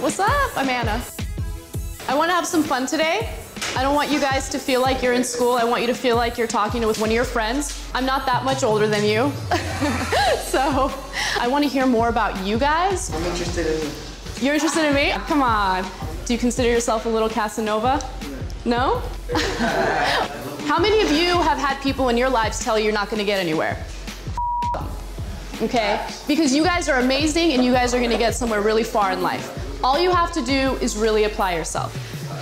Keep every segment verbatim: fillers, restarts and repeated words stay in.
What's up? I'm Anna. I want to have some fun today. I don't want you guys to feel like you're in school. I want you to feel like you're talking with one of your friends. I'm not that much older than you. So I want to hear more about you guys. I'm interested in you. You're interested in me? Come on. Do you consider yourself a little Casanova? No? How many of you have had people in your lives tell you you're not going to get anywhere? Okay? Because you guys are amazing and you guys are going to get somewhere really far in life. All you have to do is really apply yourself.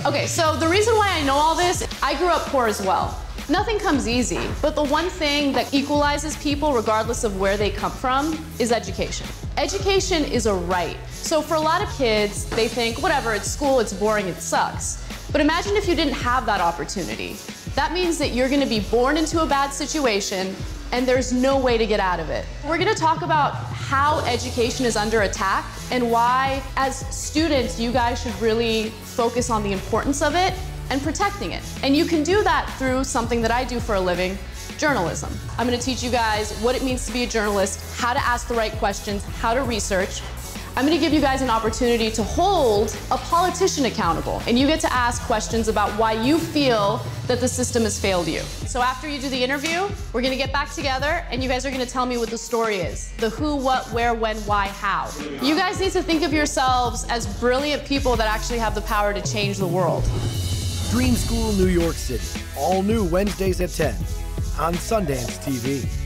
Okay, so the reason why I know all this, I grew up poor as well. Nothing comes easy, but the one thing that equalizes people regardless of where they come from is education. Education is a right. So for a lot of kids, they think, whatever, it's school, it's boring, it sucks. But imagine if you didn't have that opportunity. That means that you're gonna be born into a bad situation and there's no way to get out of it. We're gonna talk about how education is under attack and why, as students, you guys should really focus on the importance of it and protecting it. And you can do that through something that I do for a living, journalism. I'm gonna teach you guys what it means to be a journalist, how to ask the right questions, how to research. I'm gonna give you guys an opportunity to hold a politician accountable, and you get to ask questions about why you feel that the system has failed you. So after you do the interview, we're gonna get back together and you guys are gonna tell me what the story is. The who, what, where, when, why, how. You guys need to think of yourselves as brilliant people that actually have the power to change the world. Dream School New York City, all new Wednesdays at ten on Sundance T V.